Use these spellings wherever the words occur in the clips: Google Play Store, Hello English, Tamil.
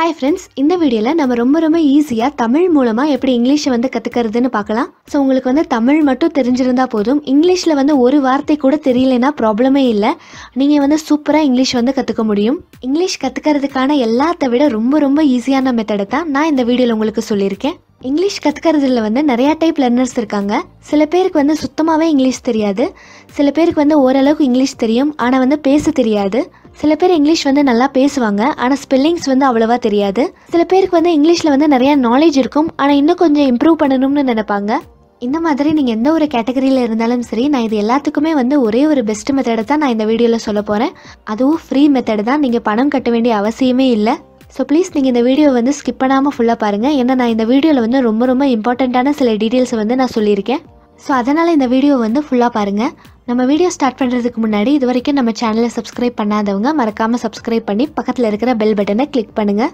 Hi friends, in this video, we will easy to Tamil English. So, you can Tamil Matu English level ஒரு வார்த்தை கூட தெரியலனா ப்ராப்ளமே இல்ல. நீங்க சூப்பரா இங்கிலீஷ் கத்துக்க முடியும். இங்கிலீஷ் கத்துக்கிறதுக்கான எல்லாத்தை விட ரொம்ப ஈஸியான மெத்தட் தான் நான் இந்த வீடியோல உங்களுக்கு சொல்லிருக்கேன். English கத்துக்கிறதுல நிறைய டைப் learners இருக்காங்க. சில பேருக்கு சுத்தமாவே இங்கிலீஷ் தெரியாது. சில பேருக்கு ஓரளவுக்கு இங்கிலீஷ் தெரியும், ஆனா பேச தெரியாது. சில பேர் இங்கிலீஷ் நல்லா பேசுவாங்க, ஆனா ஸ்பெல்லிங்ஸ் அவ்வளவா தெரியாது. சில பேருக்கு இங்கிலீஷ்ல நிறைய knowledge இருக்கும், ஆனா இன்னும் கொஞ்சம் இம்ப்ரூவ் பண்ணணும்னு நினைப்பாங்க. இந்த மாதிரி நீங்க எந்த ஒரு கேட்டகரியில இருந்தாலும் சரி, நான் இது எல்லாத்துக்குமே ஒரே ஒரு பெஸ்ட் மெத்தட் தான் நான் இந்த வீடியோல சொல்ல போறேன். அதுவும் ஃப்ரீ மெத்தட் தான், நீங்க பணம் கட்ட வேண்டிய அவசியமே இல்ல. So please நீங்க இந்த வீடியோ skip பண்ணாம ஃபுல்லா பாருங்க. ஏன்னா நான் இந்த வீடியோல ரொம்ப இம்பார்ட்டன்ட்டான சில டீடைல்ஸ் நான் சொல்லியிருக்கேன். சோ அதனால இந்த வீடியோ ஃபுல்லா பாருங்க. நம்ம வீடியோ ஸ்டார்ட் பண்றதுக்கு முன்னாடி இதுவரைக்கும் நம்ம சேனலை subscribe பண்ணாதவங்க மறக்காம subscribe பண்ணி பக்கத்துல இருக்கிற bell பட்டனை click பண்ணுங்க.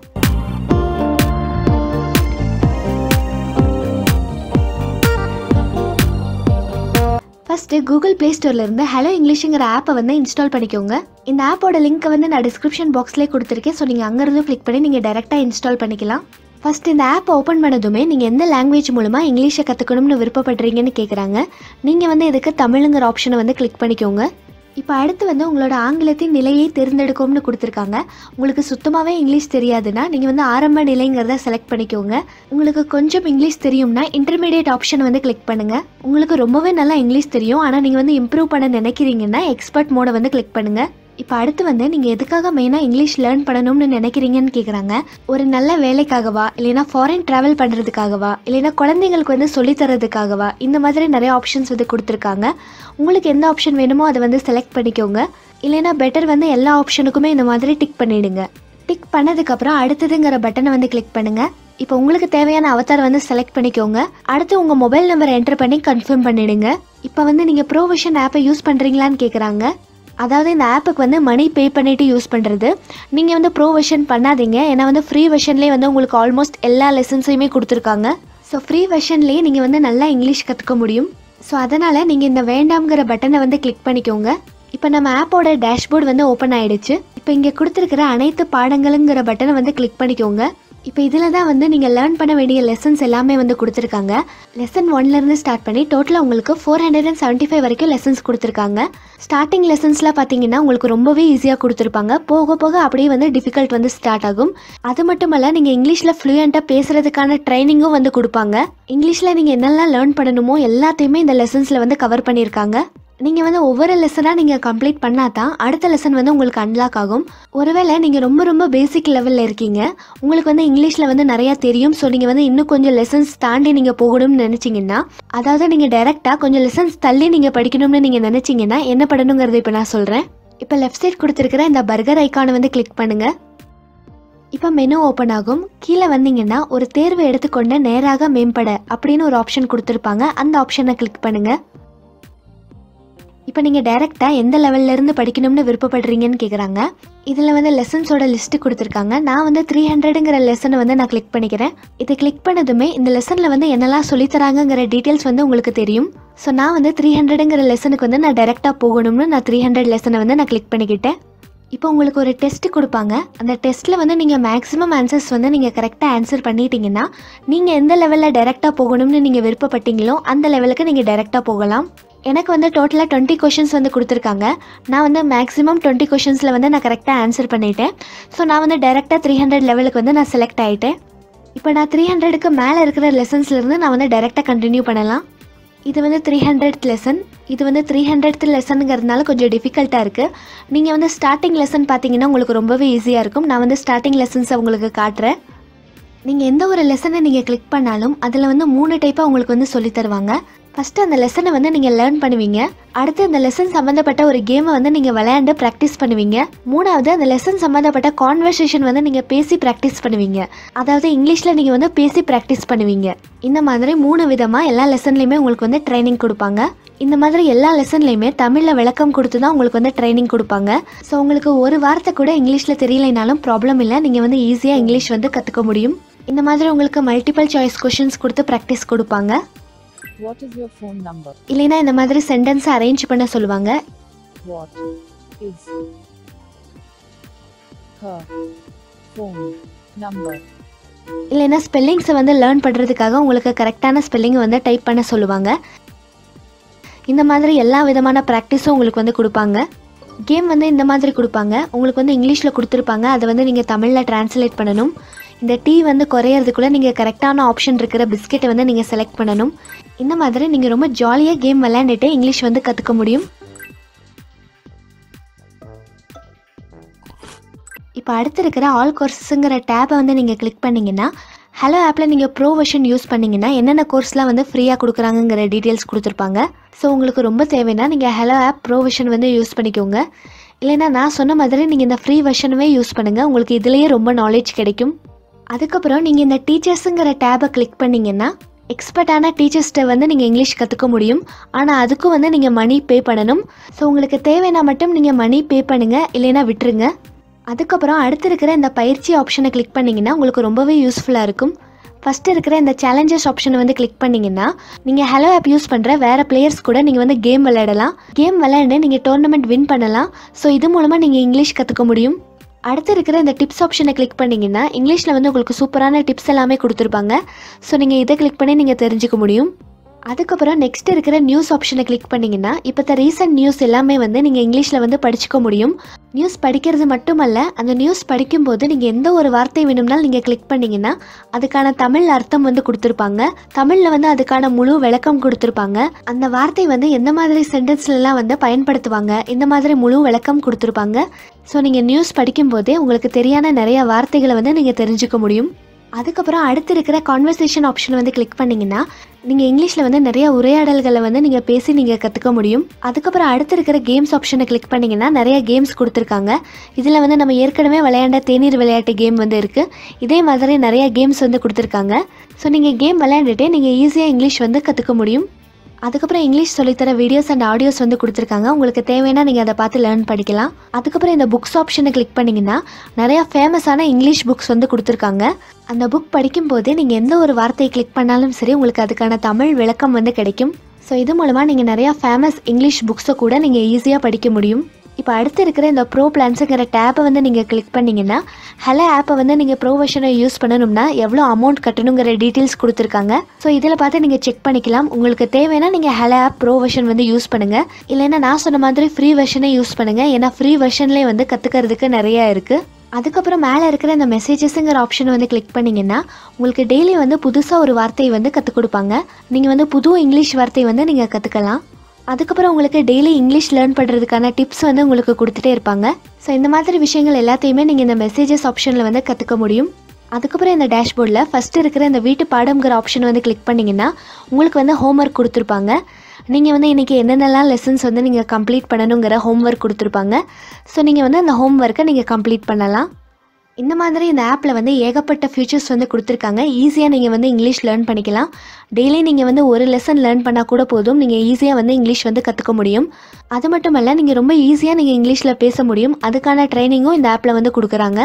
First, Google Play Store la irundha Hello English inga app install panikonga. In the app oda link na description box la kuduthirken, so neenga anga irundhu click panni neenga direct install panikalam. First in the app open panadume neenga endha language moolama English kathukanumnu virupapatringa nu kekkranga. Neenga idhukku Tamil inga option click panikonga. இப்போ அடுத்து உங்களோட ஆங்கிலத்தின் நிலையை தேர்ந்தெடுக்கும்னு கொடுத்திருக்காங்க. உங்களுக்கு சுத்தமாவே English தெரியாதுன்னா நீங்க ஆரம்ப நிலைங்கறத செலக்ட் பண்ணிக்கோங்க. உங்களுக்கு கொஞ்சம் இங்கிலீஷ் தெரியும்னா இன்டர்மீடியேட் ஆப்ஷன் கிளிக் பண்ணுங்க. உங்களுக்கு ரொம்பவே நல்லா இங்கிலீஷ் தெரியும், ஆனா நீங்க இம்ப்ரூவ் பண்ண நினைக்கிறீங்கன்னா எக்ஸ்பர்ட் மோட கிளிக் பண்ணுங்க. இப்போ அடுத்து நீங்க எதுக்காக மெயினா இங்கிலீஷ் லேர்ன் பண்ணணும்னு நினைக்கிறீங்கன்னு கேக்குறாங்க. ஒரு நல்ல வேலைக்காகவா, இல்லனா ஃபாரின் டிராவல் பண்றதுக்காகவா, இல்லனா குழந்தைகளுக்கு சொல்லி தரதுக்காகவா, இந்த மாதிரி நிறைய ஆப்ஷன்ஸ் கொடுத்திருக்காங்க. உங்களுக்கு எந்த ஆப்ஷன் வேணுமோ அதை செலக்ட் பண்ணிக்கோங்க. இல்லனா பெட்டர் எல்லா ஆப்ஷனுக்குமே இந்த மாதிரி டிக் பண்ணிடுங்க. டிக் பண்ணதுக்கு அப்புறம் அடுத்ததுங்கற பட்டனை கிளிக் பண்ணுங்க. இப்போ உங்களுக்கு தேவையான அவதார் செலக்ட் பண்ணிக்கோங்க. அடுத்து உங்க மொபைல் நம்பர் என்டர் பண்ணி கன்ஃபார்ம் பண்ணிடுங்க. இப்போ நீங்க ப்ரோவிஷன் ஆப்பை யூஸ் பண்றீங்களான்னு கேக்குறாங்க. அதாவது இந்த ஆப்புக்கு மணி பே பண்ணிட்டு யூஸ் பண்ணுறது. நீங்கள் ப்ரோ வெர்ஷன் பண்ணாதீங்க, ஏன்னா ஃப்ரீ வெர்ஷன்லேயே உங்களுக்கு ஆல்மோஸ்ட் எல்லா லெசன்ஸையுமே கொடுத்துருக்காங்க. ஸோ ஃப்ரீ வெர்ஷன்லேயே நீங்கள் நல்லா இங்கிலீஷ் கற்றுக்க முடியும். ஸோ அதனால் நீங்கள் இந்த வேண்டாம்ங்கிற பட்டனை கிளிக் பண்ணிக்கோங்க. இப்போ நம்ம ஆப்போட டேஷ்போர்ட் ஓப்பன் ஆகிடுச்சு. இப்போ இங்கே கொடுத்துருக்கிற அனைத்து பாடங்களுங்கிற பட்டனை கிளிக் பண்ணிக்கோங்க. இப்போ இதில் தான் நீங்கள் லேர்ன் பண்ண வேண்டிய லெசன்ஸ் எல்லாமே கொடுத்துருக்காங்க. லெசன் 1லேருந்து ஸ்டார்ட் பண்ணி டோட்டலாக உங்களுக்கு 475 வரைக்கும் லெசன்ஸ் கொடுத்துருக்காங்க. ஸ்டார்டிங் லெசன்ஸ்லாம் பார்த்தீங்கன்னா உங்களுக்கு ரொம்பவே ஈஸியாக கொடுத்துருப்பாங்க. போக போக அப்படியே டிஃபிகல்ட் ஸ்டார்ட் ஆகும். அது மட்டுமல்ல, நீங்கள் இங்கிலீஷில் ஃப்ளூயண்ட்டாக பேசுகிறதுக்கான ட்ரைனிங்கும் கொடுப்பாங்க. இங்கிலீஷில் நீங்கள் என்னெல்லாம் லேர்ன் பண்ணணுமோ எல்லாத்தையுமே இந்த லெசன்ஸில் கவர் பண்ணியிருக்காங்க. நீங்கள் ஒவ்வொரு லெசனாக நீங்கள் கம்ப்ளீட் பண்ணால் தான் அடுத்த லெசன் உங்களுக்கு அன்லாக் ஆகும். ஒருவேளை நீங்கள் ரொம்ப பேசிக் லெவலில் இருக்கீங்க, உங்களுக்கு இங்கிலீஷில் நிறையா தெரியும், ஸோ நீங்கள் இன்னும் கொஞ்சம் லெசன்ஸ் தாண்டி நீங்கள் போகணும்னு நினச்சிங்கன்னா, அதாவது நீங்கள் டைரெக்டாக கொஞ்சம் லெசன்ஸ் தள்ளி நீங்கள் படிக்கணும்னு நீங்கள் நினச்சிங்கன்னா என்ன பண்ணணுங்கிறது இப்போ நான் சொல்கிறேன். இப்போ லெஃப்ட் சைட் கொடுத்துருக்கிற இந்த பர்கர் ஐக்கானை கிளிக் பண்ணுங்கள். இப்போ மெனு ஓப்பன் ஆகும். கீழே வந்தீங்கன்னா ஒரு தேர்வு எடுத்துக்கொண்ட நேராக மேம்பட அப்படின்னு ஒரு ஆப்ஷன் கொடுத்துருப்பாங்க. அந்த ஆப்ஷனை கிளிக் பண்ணுங்கள். இப்போ நீங்கள் டைரெக்டாக எந்த லெவல்லேருந்து படிக்கணும்னு விருப்பப்படுறீங்கன்னு கேட்குறாங்க. இதில் லெசன்ஸோட லிஸ்ட்டு கொடுத்துருக்காங்க. நான் 300ங்கிற லெசனை நான் கிளிக் பண்ணிக்கிறேன். இதை கிளிக் பண்ணதுமே இந்த லெசனில் என்னெல்லாம் சொல்லித்தராங்கங்கிற டீட்டெயில்ஸ் உங்களுக்கு தெரியும். ஸோ நான் 300ங்கிற லெசனுக்கு நான் டைரெக்டாக போகணும்னு நான் 300 லெசனை நான் கிளிக் பண்ணிக்கிட்டேன். இப்போ உங்களுக்கு ஒரு டெஸ்ட் கொடுப்பாங்க. அந்த டெஸ்ட்டில் நீங்கள் மேக்ஸிமம் ஆன்சர்ஸ் நீங்கள் கரெக்டாக ஆன்சர் பண்ணிட்டீங்கன்னா நீங்கள் எந்த லெவலில் டைரெக்டாக போகணும்னு நீங்கள் விருப்பப்பட்டீங்களோ அந்த லெவலுக்கு நீங்கள் டைரெக்டாக போகலாம். எனக்கு டோட்டலாக 20 கொஷின்ஸ் கொடுத்துருக்காங்க. நான் மேக்ஸிமம் 20 கொஷின்ஸில் நான் கரெக்டாக ஆன்சர் பண்ணிட்டேன். ஸோ நான் டைரெக்டாக 300 லெவலுக்கு நான் செலக்ட் ஆகிட்டேன். இப்போ நான் 300க்கு மேலே இருக்கிற லெசன்ஸ்லேருந்து நான் டைரெக்டாக கண்டினியூ பண்ணலாம். இது 300th லெசன். இது 300th லெசனுங்கிறதுனால கொஞ்சம் டிஃபிகல்ட்டாக இருக்குது. நீங்கள் ஸ்டார்டிங் லெசன் பார்த்தீங்கன்னா உங்களுக்கு ரொம்பவே ஈஸியாக இருக்கும். நான் ஸ்டார்டிங் லெசன்ஸை உங்களுக்கு காட்டுறேன். நீங்கள் எந்த ஒரு லெசனை நீங்கள் கிளிக் பண்ணாலும் அதில் 3 டைப்பாக உங்களுக்கு சொல்லித்தருவாங்க. ஃபஸ்ட்டு அந்த லெசனை நீங்கள் லேர்ன் பண்ணுவீங்க. அடுத்து அந்த லெசன் சம்மந்தப்பட்ட ஒரு கேமை நீங்கள் விளையாண்டு ப்ராக்டிஸ் பண்ணுவீங்க. மூணாவது அந்த லெசன் சம்மந்தப்பட்ட கான்வர்சேஷன் நீங்கள் பேசி ப்ராக்டிஸ் பண்ணுவீங்க. அதாவது இங்கிலீஷில் நீங்கள் பேசி ப்ராக்டிஸ் பண்ணுவீங்க. இந்த மாதிரி 3 விதமாக எல்லா லெசன்லேயுமே உங்களுக்கு ட்ரைனிங் கொடுப்பாங்க. இந்த மாதிரி எல்லா லெசன்லேயுமே தமிழில் விளக்கம் கொடுத்து தான் உங்களுக்கு ட்ரைனிங் கொடுப்பாங்க. ஸோ உங்களுக்கு ஒரு வார்த்தை கூட இங்கிலீஷில் தெரியலைனாலும் ப்ராப்ளம் இல்லை. நீங்கள் ஈஸியாக இங்கிலீஷ் கற்றுக்க முடியும். இந்த மாதிரி உங்களுக்கு மல்டிபிள் சாய்ஸ் கொஷின்ஸ் கொடுத்து ப்ராக்டிஸ் கொடுப்பாங்க. What is your phone number? இல்லைனா இந்த மாதிரி சென்டென்ஸ் அரேஞ்ச் பண்ண சொல்லுவாங்க. What is her phone Number. இல்லைனா ஸ்பெல்லிங்ஸ் வந்து லேர்ன் பண்றதுக்காக உங்களுக்கு கரெக்ட்டான ஸ்பெல்லிங் வந்து டைப் பண்ண சொல்லுவாங்க. இந்த மாதிரி எல்லா விதமான பிராக்டீஸும் உங்களுக்கு வந்து கொடுப்பாங்க. கேம் வந்து இந்த மாதிரி கொடுப்பாங்க. உங்களுக்கு வந்து இங்கிலீஷ்ல கொடுத்திருப்பாங்க. அது வந்து நீங்க தமிழ்ல டிரான்ஸ்லேட் பண்ணனும். இந்த டீ வந்து குறையிறதுக்குள்ள நீங்க கரெக்ட்டான ஆப்ஷன் இருக்கிற பிஸ்கெட்டை வந்து நீங்க செலக்ட் பண்ணனும். இந்த மாதிரி நீங்க ரொம்ப ஜாலியா கேம் விளையாண்டுட்டே இங்கிலீஷ் வந்து கத்துக்க முடியும். இப்போ அடுத்து இருக்கிற ஆல் கோர்சஸ்ங்கற டாபை வந்து நீங்க கிளிக் பண்ணீங்கன்னா ஹலோ ஆப்ல நீங்க ப்ரோ வெர்ஷன் யூஸ் பண்ணீங்கன்னா என்னென்ன கோர்ஸ்லாம் வந்து ஃப்ரீயா கொடுக்குறாங்கங்கற டீடைல்ஸ் கொடுத்திருப்பாங்க. சோ உங்களுக்கு ரொம்ப தேவைனா நீங்க ஹலோ ஆப் ப்ரோ வெர்ஷன் வந்து யூஸ் பண்ணிக்கோங்க. இல்லனா நான் சொன்ன மாதிரி நீங்க இந்த ஃப்ரீ வெர்ஷனவே யூஸ் பண்ணுங்க. உங்களுக்கு இதுலயே ரொம்ப நாலேஜ் கிடைக்கும். அதுக்கு அப்புறம் நீங்க இந்த டீச்சர்ஸ்ங்கற டாபை கிளிக் பண்ணீங்கன்னா எக்ஸ்பர்ட்டான டீச்சர்ஸ்ட வந்து நீங்க இங்கிலீஷ் கத்துக்க முடியும். ஆனா அதுக்கு வந்து நீங்க மணி பே பண்ணனும். சோ உங்களுக்கு தேவைனா மட்டும் நீங்க மணி பே பண்ணுங்க, இல்லனா விட்டுருங்க. அதுக்கு அப்புறம் அடுத்து இருக்கிற இந்த பயிற்சி ஆப்ஷனை கிளிக் பண்ணீங்கன்னா உங்களுக்கு ரொம்பவே யூஸ்ஃபுல்லா இருக்கும். ஃபர்ஸ்ட் இருக்கிற இந்த சேலஞ்சஸ் ஆப்ஷனை வந்து கிளிக் பண்ணீங்கன்னா நீங்க ஹலோ ஆப் யூஸ் பண்ற வேற பிளேயர்ஸ் கூட நீங்க வந்து கேம் விளையாடலாம். கேம் விளையாண்டு நீங்க டோர்னமெண்ட் வின் பண்ணலாம். சோ இது மூலமா நீங்க இங்கிலீஷ் கத்துக்க முடியும். அடுத்து இருக்கிற இந்த டிப்ஸ் ஆப்ஷனை கிளிக் பண்ணீங்கன்னா இங்கிலீஷ்ல வந்து உங்களுக்கு சூப்பரான டிப்ஸ் எல்லாமே கொடுத்திருப்பாங்க. சோ நீங்க இதை கிளிக் பண்ணி நீங்க தெரிஞ்சுக்க முடியும். அதுக்கு அப்புறம் நெக்ஸ்ட் இருக்கிற நியூஸ் ஆப்ஷனை கிளிக் பண்ணீங்கன்னா இப்போத்த ரீசன்ட் நியூஸ் எல்லாமே வந்து நீங்க இங்கிலீஷ்ல வந்து படிச்சுக்க முடியும். நியூஸ் படிக்கிறது மட்டுமல்ல, அந்த நியூஸ் படிக்கும்போது நீங்க எந்த ஒரு வார்த்தை வேணும்னாலும் நீங்க கிளிக் பண்ணீங்கன்னா அதுக்கான தமிழ் அர்த்தம் வந்து கொடுத்திருப்பாங்க. தமிழ்ல வந்து அதுக்கான முழு விளக்கம் கொடுத்திருப்பாங்க. அந்த வார்த்தை வந்து எந்த மாதிரி சென்டென்ஸ்ல எல்லாம் வந்து பயன்படுத்துவாங்க, இந்த மாதிரி முழு விளக்கம் கொடுத்திருப்பாங்க. ஸோ நீங்க நியூஸ் படிக்கும்போதே உங்களுக்கு தெரியாத நிறைய வார்த்தைகளை வந்து நீங்க தெரிஞ்சுக்க முடியும். அதுக்கப்புறம் அடுத்து இருக்கிற கான்வர்சேஷன் ஆப்ஷன் வந்து கிளிக் பண்ணீங்கன்னா நீங்கள் இங்கிலீஷில் வந்து நிறைய உரையாடல்களை வந்து நீங்கள் பேசி நீங்கள் கற்றுக்க முடியும். அதுக்கப்புறம் அடுத்து இருக்கிற கேம்ஸ் ஆப்ஷனை கிளிக் பண்ணிங்கன்னா நிறைய கேம்ஸ் கொடுத்துருக்காங்க. இதில் வந்து நம்ம ஏற்கனவே விளையாண்ட தேநீர் விளையாட்டு கேம் வந்து இருக்குது. இதே மாதிரி நிறைய கேம்ஸ் வந்து கொடுத்துருக்காங்க. ஸோ நீங்கள் கேம் விளையாண்டுட்டே நீங்கள் ஈஸியாக இங்கிலீஷ் வந்து கற்றுக்க முடியும். அதுக்கப்புறம் இங்கிலீஷ் சொல்லித்தர வீடியோஸ் அண்ட் ஆடியோஸ் வந்து கொடுத்துருக்காங்க. உங்களுக்கு தேவைன்னா நீங்கள் அதை பார்த்து லேர்ன் பண்ணிக்கலாம். அதுக்கப்புறம் இந்த புக்ஸ் ஆப்ஷனை கிளிக் பண்ணிங்கன்னா நிறையா ஃபேமஸான இங்கிலீஷ் புக்ஸ் வந்து கொடுத்துருக்காங்க. அந்த புக் படிக்கும்போதே நீங்கள் எந்த ஒரு வார்த்தையை கிளிக் பண்ணாலும் சரி உங்களுக்கு அதுக்கான தமிழ் விளக்கம் வந்து கிடைக்கும். ஸோ இது மூலமாக நீங்கள் நிறையா ஃபேமஸ் இங்கிலீஷ் புக்ஸை கூட நீங்கள் ஈஸியாக படிக்க முடியும். இப்போ அடுத்து இருக்கிற இந்த ப்ரோ பிளான்ஸுங்கிற டேப்பை வந்து நீங்கள் கிளிக் பண்ணிங்கன்னா ஹலோ ஆப்பை வந்து நீங்கள் ப்ரோ வெர்ஷனை யூஸ் பண்ணணும்னா எவ்வளோ அமௌண்ட் கட்டணுங்கிற டீட்டெயில்ஸ் கொடுத்துருக்காங்க. ஸோ இதில் பார்த்து நீங்கள் செக் பண்ணிக்கலாம். உங்களுக்கு தேவைன்னா நீங்கள் ஹலோ ஆப் ப்ரோ வெர்ஷன் வந்து யூஸ் பண்ணுங்கள். இல்லைன்னா நான் சொன்ன மாதிரி ஃப்ரீ வெர்ஷனே யூஸ் பண்ணுங்கள். ஏன்னா ஃப்ரீ வெர்ஷன்லேயே வந்து கற்றுக்கிறதுக்கு நிறையா இருக்குது. அதுக்கப்புறம் மேலே இருக்கிற இந்த மெசேஜஸ்ங்கிற ஆப்ஷனை வந்து கிளிக் பண்ணிங்கன்னா உங்களுக்கு டெய்லி வந்து புதுசாக ஒரு வார்த்தையை வந்து கற்றுக் கொடுப்பாங்க. நீங்கள் வந்து புது இங்கிலீஷ் வார்த்தையை வந்து நீங்கள் கற்றுக்கலாம். அதுக்கப்புறம் உங்களுக்கு டெய்லி இங்கிலீஷ் லேர்ன் பண்ணுறதுக்கான டிப்ஸ் வந்து உங்களுக்கு கொடுத்துட்டே இருப்பாங்க. ஸோ இந்த மாதிரி விஷயங்கள் எல்லாத்தையுமே நீங்கள் இந்த மெசேஜஸ் ஆப்ஷனில் வந்து கற்றுக்க முடியும். அதுக்கப்புறம் இந்த டேஷ்போர்டில் ஃபஸ்ட்டு இருக்கிற இந்த வீட்டு பாடம்ங்கிற ஆப்ஷன் வந்து கிளிக் பண்ணிங்கன்னா உங்களுக்கு வந்து ஹோம் ஒர்க் கொடுத்துருப்பாங்க. நீங்கள் வந்து இன்றைக்கி என்னென்னலாம் லெசன்ஸ் வந்து நீங்கள் கம்ப்ளீட் பண்ணணுங்கிற ஹோம் ஒர்க் கொடுத்துருப்பாங்க. ஸோ நீங்கள் வந்து அந்த ஹோம் ஒர்க்கை நீங்கள் கம்ப்ளீட் பண்ணலாம். இந்த மாதிரி இந்த ஆப்பில் வந்து ஏகப்பட்ட ஃபியூச்சர்ஸ் வந்து கொடுத்துருக்காங்க. ஈஸியாக நீங்கள் வந்து இங்கிலீஷ் லேர்ன் பண்ணிக்கலாம். டெய்லி நீங்கள் வந்து ஒரு லெசன் லேர்ன் பண்ணால் கூட போதும், நீங்கள் ஈஸியாக வந்து இங்கிலீஷ் வந்து கற்றுக்க முடியும். அது மட்டும் இல்லை, நீங்கள் ரொம்ப ஈஸியாக நீங்கள் இங்கிலீஷில் பேச முடியும். அதுக்கான ட்ரைனிங்கும் இந்த ஆப்பில் வந்து கொடுக்குறாங்க.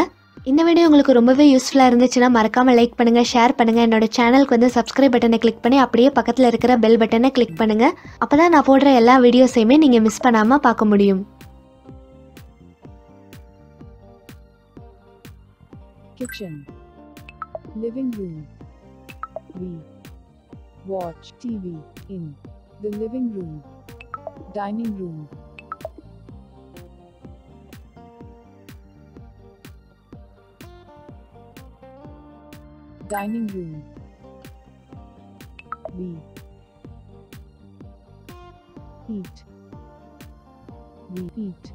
இந்த வீடியோ உங்களுக்கு ரொம்பவே யூஸ்ஃபுல்லாக இருந்துச்சுன்னா மறக்காமல் லைக் பண்ணுங்கள், ஷேர் பண்ணுங்கள். என்னோட சேனலுக்கு வந்து சப்ஸ்கிரைப் பட்டனை கிளிக் பண்ணி அப்படியே பக்கத்தில் இருக்கிற பெல் பட்டனை கிளிக் பண்ணுங்கள். அப்போ தான் நான் போடுற எல்லா வீடியோஸையுமே நீங்கள் மிஸ் பண்ணாமல் பார்க்க முடியும். Kitchen, living room. We watch TV in the living room, dining room. Dining room. We eat. We eat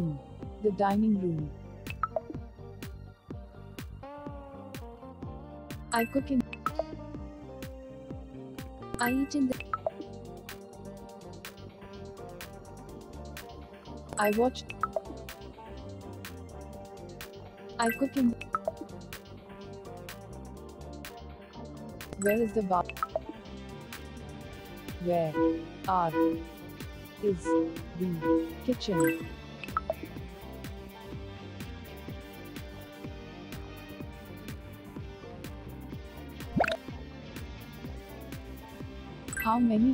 in the dining room. I cook in. I eat in the. I watch. I cook in. Where is the bath? Where are is the kitchen? How many?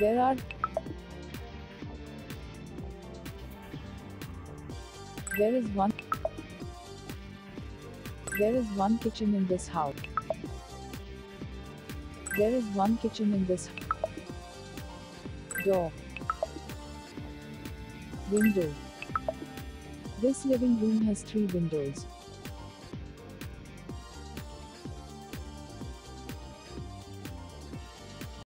There is one kitchen in this house. There is one kitchen in this door. Window. This living room has 3 windows.